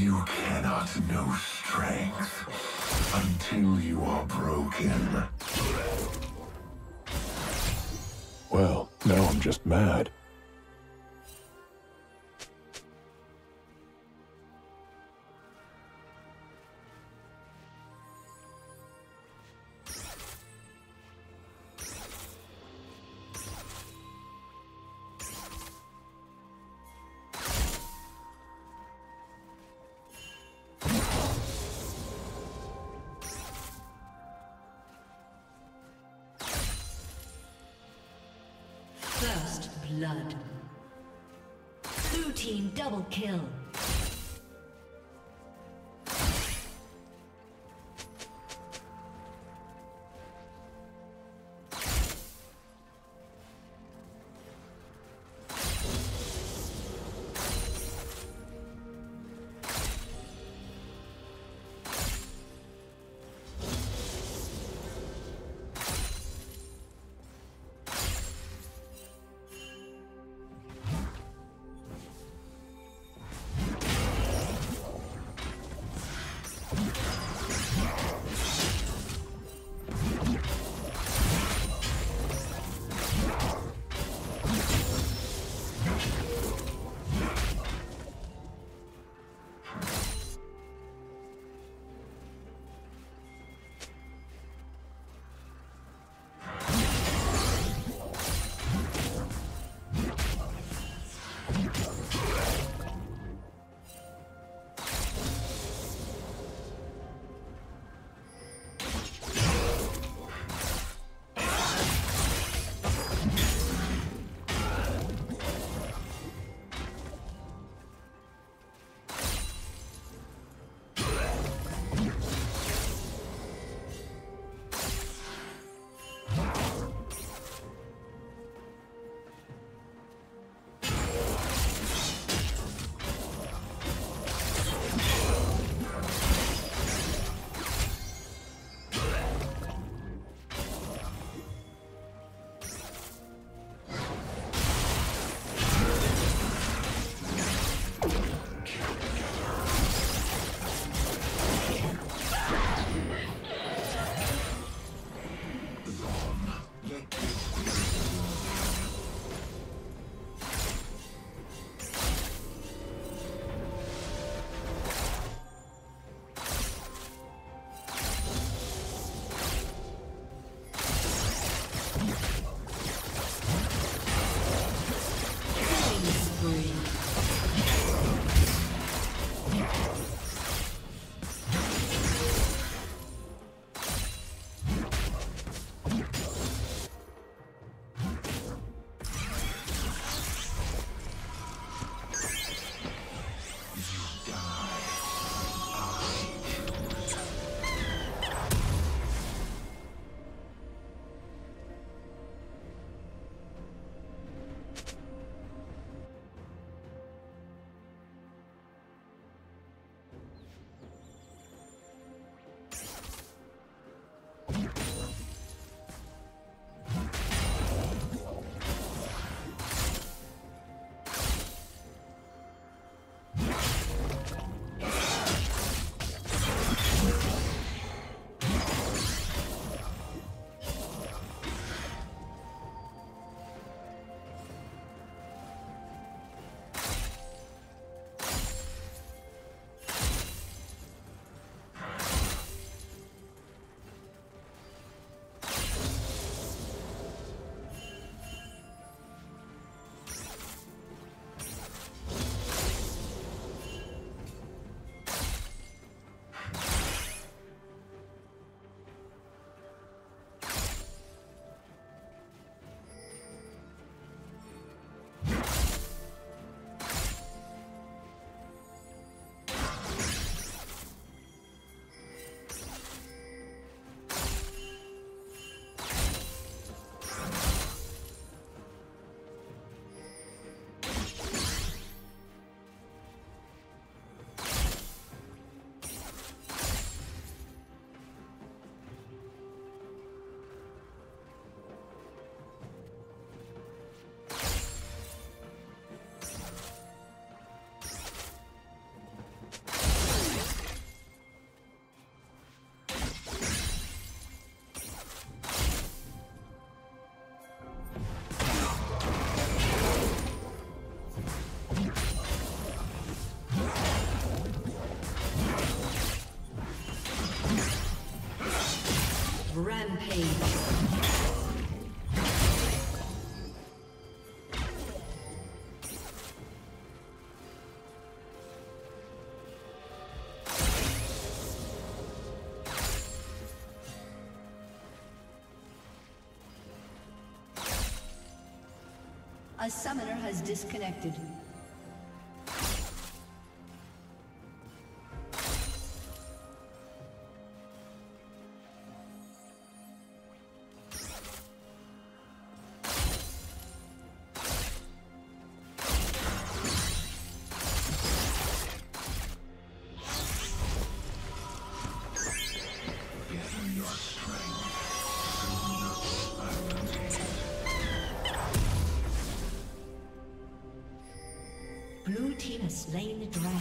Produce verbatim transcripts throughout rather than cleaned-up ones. You cannot know strength until you are broken. Well, now I'm just mad. First blood. Blue team double kill. Rampage. A summoner has disconnected. Slain the dragon.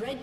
Red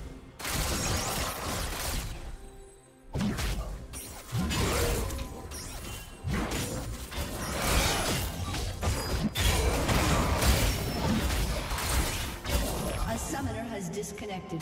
A summoner has disconnected.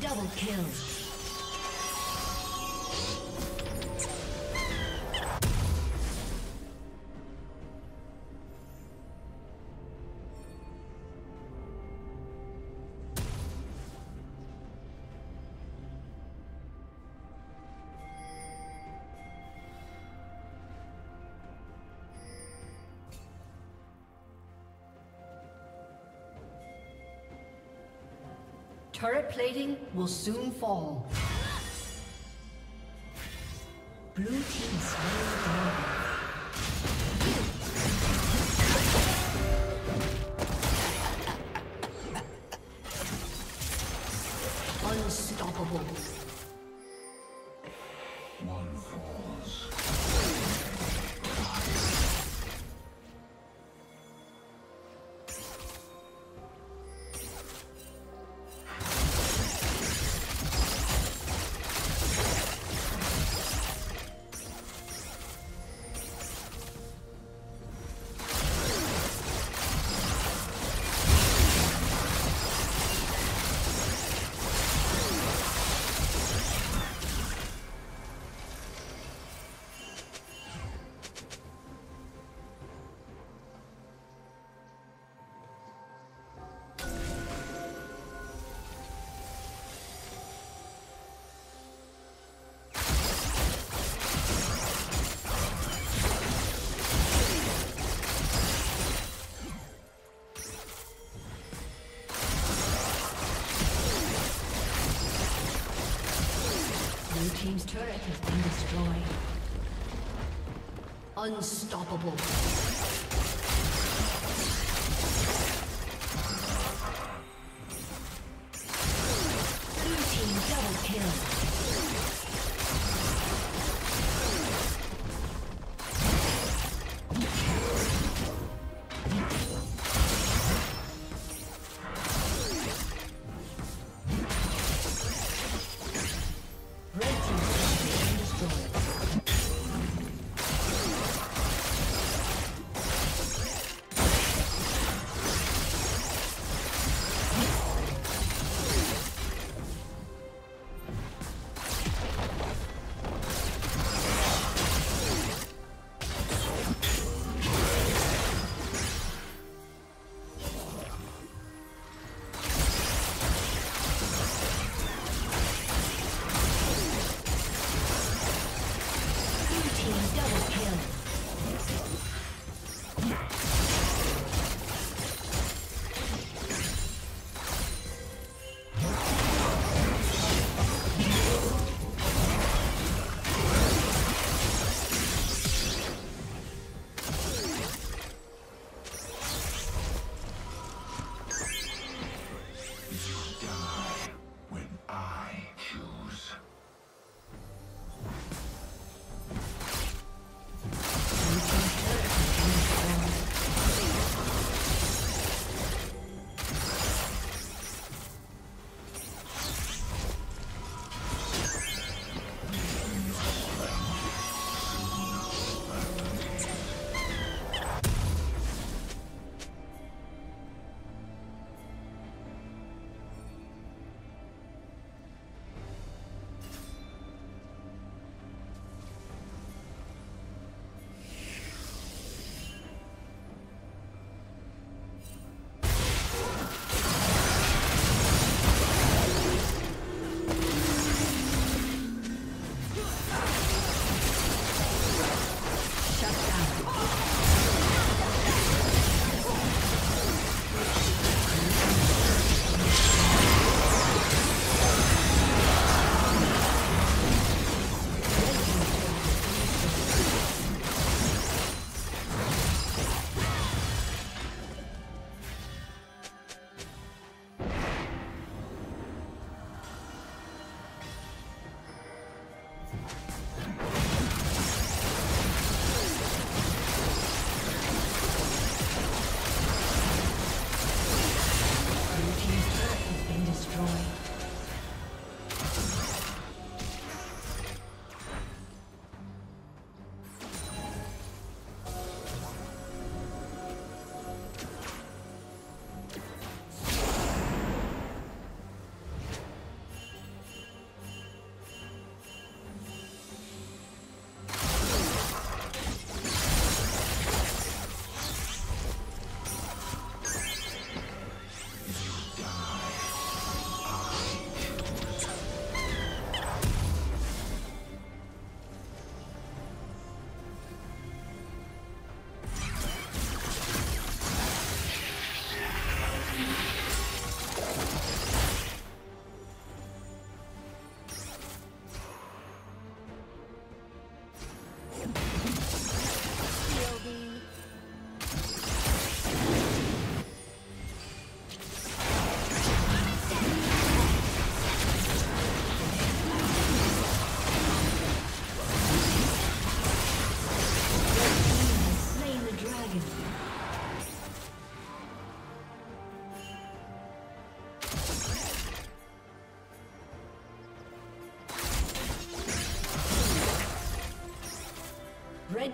Double kills. Turret plating will soon fall. Blue team's very down. Team's turret has been destroyed. Unstoppable. Blue team double kill.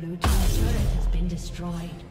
Blue team's turret has been destroyed.